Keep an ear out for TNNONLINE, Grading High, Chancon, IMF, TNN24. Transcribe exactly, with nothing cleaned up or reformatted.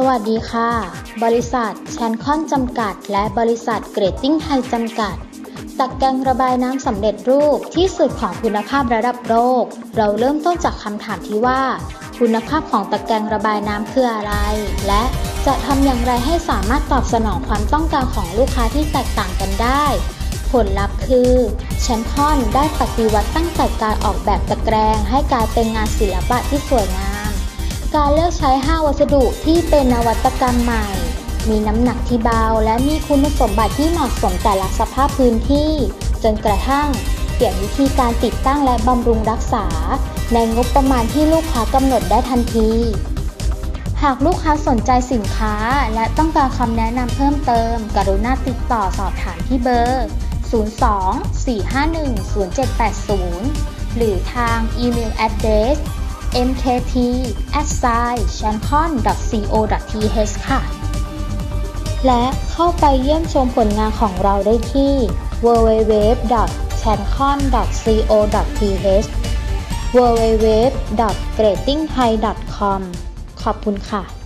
สวัสดีค่ะบริษัทแชนคอนจำกัดและบริษัทเกรดติ้งไฮจำกัดตักแกงระบายน้ำสำเร็จรูปที่สุดของคุณภาพระดับโลกเราเริ่มต้นจากคำถามที่ว่าคุณภาพของตะแกรงระบายน้ำคืออะไรและจะทำอย่างไรให้สามารถตอบสนองความต้องการของลูกค้าที่แตกต่างกันได้ผลลัพธ์คือแชนคอนได้ปฏิวัติตั้งแต่การออกแบบตะแกรงให้กลายเป็นงานศิลปะที่สวยงามการเลือกใช้ห้าวัสดุที่เป็นนวัตกรรมใหม่มีน้ำหนักที่เบาและมีคุณสมบัติที่เหมาะสมแต่ละสภาพพื้นที่จนกระทั่งเปลี่ยนวิธีการติดตั้งและบำรุงรักษาในงบประมาณที่ลูกค้ากำหนดได้ทันทีหากลูกค้าสนใจสินค้าและต้องการคำแนะนำเพิ่มเติมกรุณาติดต่อสอบถามที่เบอร์ศูนย์ สอง สี่ ห้า หนึ่ง ศูนย์ เจ็ด แปด ศูนย์หรือทางอีเมล แอดเดรส เอ็ม เค ที แอท ไซน์ แชนคอน ดอท โค ดอท ที เอช ค่ะและเข้าไปเยี่ยมชมผลงานของเราได้ที่ ดับเบิลยู ดับเบิลยู ดับเบิลยู ดอท แชนคอน ดอท โค ดอท ที เอช ดับเบิลยู ดับเบิลยู ดับเบิลยู ดอท เกรดติ้งไฮ ดอท คอม ขอบคุณค่ะ